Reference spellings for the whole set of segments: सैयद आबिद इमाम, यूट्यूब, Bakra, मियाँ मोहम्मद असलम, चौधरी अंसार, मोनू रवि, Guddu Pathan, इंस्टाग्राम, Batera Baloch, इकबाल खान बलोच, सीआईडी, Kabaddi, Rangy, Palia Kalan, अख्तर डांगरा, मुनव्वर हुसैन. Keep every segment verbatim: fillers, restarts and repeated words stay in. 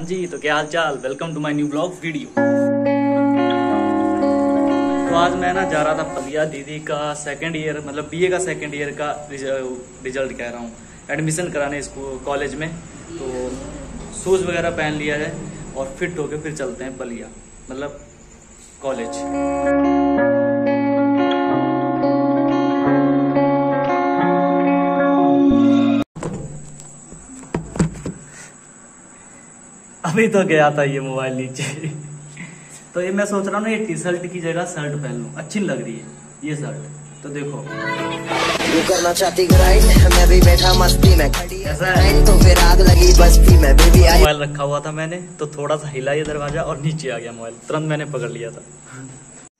हाँ जी, तो क्या हाल चाल। Welcome to my new blog video. तो आज मैं ना जा रहा था पलिया दीदी का सेकंड ईयर मतलब बीए का सेकंड ईयर का रिजल्ट कह रहा हूँ एडमिशन कराने स्कूल कॉलेज में। तो शूज़ वगैरह पहन लिया है और फिट होके फिर चलते हैं पलिया मतलब कॉलेज। अभी तो गया था ये मोबाइल नीचे तो ये मैं सोच रहा हूँ ना ये टी शर्ट की जगह शर्ट पहन लूँ, अच्छी लग रही है ये शर्ट। तो देखो तू करना चाहती ग्राइंड, मैं भी बैठा मस्ती में, तो फिर आग लगी बस्ती में। बेबी मोबाइल रखा हुआ था मैंने, तो थोड़ा सा हिला ये दरवाजा और नीचे आ गया मोबाइल, तुरंत मैंने पकड़ लिया था।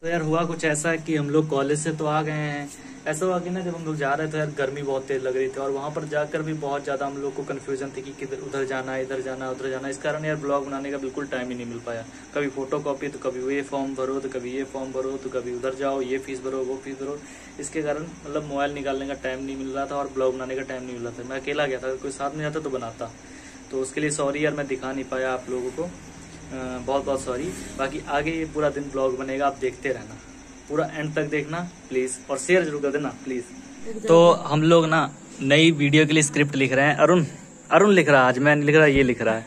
तो यार हुआ कुछ ऐसा कि हम लोग कॉलेज से तो आ गए हैं, ऐसा हुआ कि ना जब हम लोग जा रहे थे यार गर्मी बहुत तेज लग रही थी और वहाँ पर जाकर भी बहुत ज़्यादा हम लोग को कन्फ्यूजन थी कि किधर उधर जाना है इधर जाना उधर जाना। इस कारण यार ब्लॉग बनाने का बिल्कुल टाइम ही नहीं मिल पाया। कभी फोटो कॉपी तो कभी ये फॉर्म भरो तो कभी ये फॉर्म भरो तो कभी उधर जाओ ये फीस भरो वो फीस भरो। इसके कारण मतलब मोबाइल निकालने का टाइम नहीं मिल रहा था और ब्लॉग बनाने का टाइम नहीं मिल रहा था। मैं अकेला गया था, कोई साथ में जाता तो बनाता। तो उसके लिए सॉरी यार, मैं दिखा नहीं पाया आप लोगों को, बहुत बहुत सॉरी। बाकी आगे ये पूरा दिन ब्लॉग बनेगा, आप देखते रहना, पूरा एंड तक देखना प्लीज और शेयर जरूर कर देना प्लीज। तो हम लोग ना नई वीडियो के लिए स्क्रिप्ट लिख रहे हैं। अरुण अरुण लिख रहा है, आज मैं नहीं लिख रहा, ये लिख रहा है।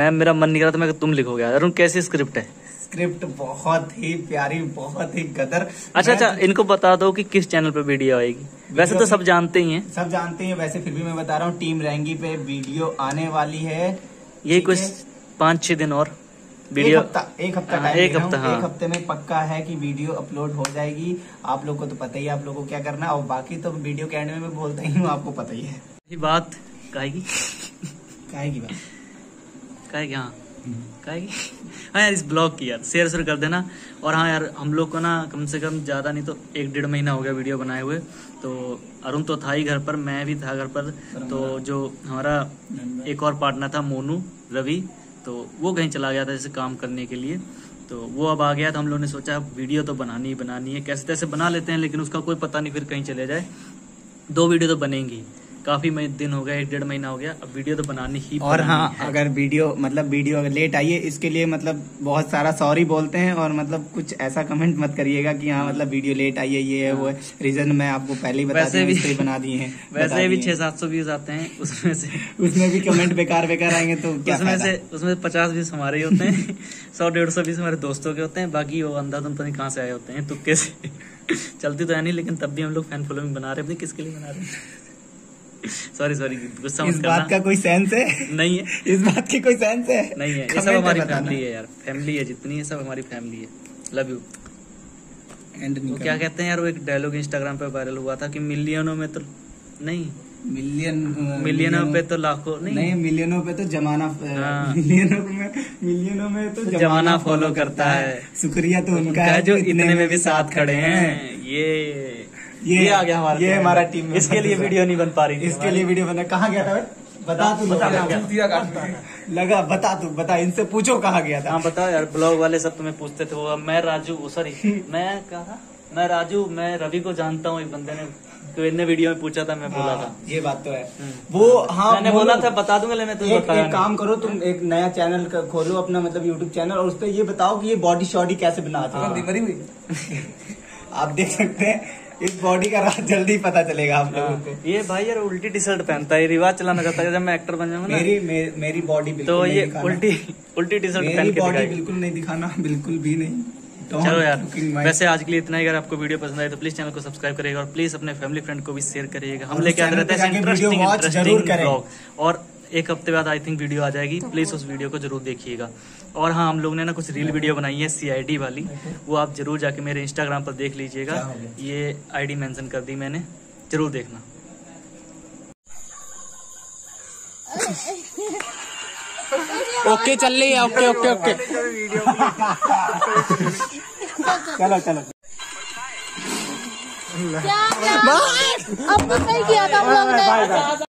मैं मेरा मन नहीं कर रहा था, मैं तुम लिखोगे। अरुण कैसी स्क्रिप्ट है? स्क्रिप्ट बहुत ही प्यारी, बहुत ही गदर। अच्छा अच्छा, इनको बता दो कि किस चैनल पे वीडियो आएगी। वैसे तो सब जानते ही हैं, सब जानते हैं, वैसे फिर भी मैं बता रहा हूँ, टीम रैंगी पे वीडियो आने वाली है। ये कुछ पाँच छह दिन और वीडियो, एक हफ्ता एक हफ्ता एक हफ्ता हाँ। एक हफ्ते में पक्का है कि वीडियो अपलोड हो जाएगी। आप लोगों को तो पता ही है आप लोगों को क्या करना है, और बाकी तो वीडियो के एंड में मैं बोलता ही हूँ, आपको पता ही है। ये बात काहेगी काहेगी बात काहेगी हाँ काहेगी हाँ यार, इस ब्लॉग की यार शेयर शेयर कर देना। और हाँ यार, हम लोग को ना कम से कम ज़्यादा नहीं तो एक डेढ़ महीना हो गया वीडियो बनाए हुए। तो अरुण तो था ही घर पर, मैं भी था घर पर, तो जो हमारा एक और पार्टनर था मोनू रवि, तो वो कहीं चला गया था जैसे काम करने के लिए, तो वो अब आ गया। तो हम लोगों ने सोचा वीडियो तो बनानी ही बनानी है, कैसे तैसे बना लेते हैं, लेकिन उसका कोई पता नहीं फिर कहीं चले जाए। दो वीडियो तो बनेंगी, काफी दिन हो गया, एक डेढ़ महीना हो गया, अब वीडियो तो बनानी ही और बनानी हाँ है। अगर वीडियो मतलब वीडियो अगर लेट आई है इसके लिए मतलब बहुत सारा सॉरी बोलते हैं, और मतलब कुछ ऐसा कमेंट मत करिएगा कि हाँ मतलब वीडियो लेट आई है ये है वो है। रीजन मैं आपको पहले ही बता दिया, इसलिए बना दिए हैं। वैसे भी छह सात सौ व्यूज आते हैं, उसमें से उसमें भी कमेंट बेकार बेकार आएंगे तो उसमें से उसमें पचास व्यूज हमारे ही होते हैं, सौ डेढ़ सौ व्यूज हमारे दोस्तों के होते हैं, बाकी वो अंधाधुन पता नहीं कहाँ से आए होते हैं। तुक्के से चलती तो है नहीं, लेकिन तब भी हम लोग फैन फॉलोइंग बना रहे, किसके लिए बना रहे हैं। सॉरी सॉरी, गुस्सा मत करना। इस बात का कोई सेंस है नहीं है, इस बात की कोई सेंस है नहीं है। ये सब हमारी फैमिली है यार, फैमिली है जितनी है सब हमारी फैमिली है। Love you. एंड वो क्या कहते हैं यार, वो एक डायलॉग इंस्टाग्राम पे वायरल हुआ था कि मिलियनों में तो नहीं, मिलियन मिलियनों पे तो लाखों नहीं, नहीं मिलियनों पे तो जमाना हाँ। मिलियनों में मिलियनों में तो जमाना फॉलो करता है, शुक्रिया तो उनका है जो इतने में भी साथ खड़े हैं। ये ये, ये आ गया हमारा, ये हमारा टीम में। इसके लिए वीडियो नहीं बन पा रही, इसके लिए वीडियो बना। कहाँ गया था बता तू, बता लगा बता तू बता, इनसे पूछो कहाँ गया था। हाँ बताओ यार, ब्लॉग वाले सब तुम्हें पूछते थे। मैं राजू सॉरी मैं कहा मैं राजू मैं रवि को जानता हूँ, एक बंदे ने तो इन्हें वीडियो में पूछा था, मैं बोला था ये बात तो है वो हाँ मैंने बोला था बता दूंगा। लेने तुम एक, एक काम करो, तुम एक नया चैनल खोलो अपना मतलब यूट्यूब चैनल, और उस पर ये बताओ कि ये बॉडी शॉडी कैसे बनाते हो। आप देख सकते हैं इस बॉडी का राज जल्दी पता चलेगा आप लोगों को। ये भाई यार उल्टी टी शर्ट पहनता है, रिवाज चलाना चाहता है। जब मैं एक्टर बन जाऊंगा मेरी मे, मेरी बॉडी तो ये उल्टी उल्टी टी शर्ट पहन के बॉडी बिल्कुल नहीं दिखाना, बिल्कुल भी नहीं। चलो यार, वैसे आज के लिए इतना ही। अगर आपको वीडियो पसंद आए तो प्लीज चैनल को सब्सक्राइब करिएगा और प्लीज अपने फैमिली फ्रेंड को भी शेयर करिएगा। हम लेके आते रहते हैं इंटरेस्टिंग इंटरेस्टिंग ब्लॉग, और एक हफ्ते बाद आई थिंक वीडियो आ जाएगी, प्लीज उस वीडियो को जरूर देखिएगा। और हाँ, हम लोग ने ना कुछ रील वीडियो बनाई है सीआईडी वाली, वो आप जरूर जाके मेरे इंस्टाग्राम पर देख लीजिएगा। ये आईडी मेंशन कर दी मैंने, जरूर देखना। ओके चल रही है, ओके ओके ओके चलो चलो क्या, क्या? अब नहीं किया था हम लोग ने।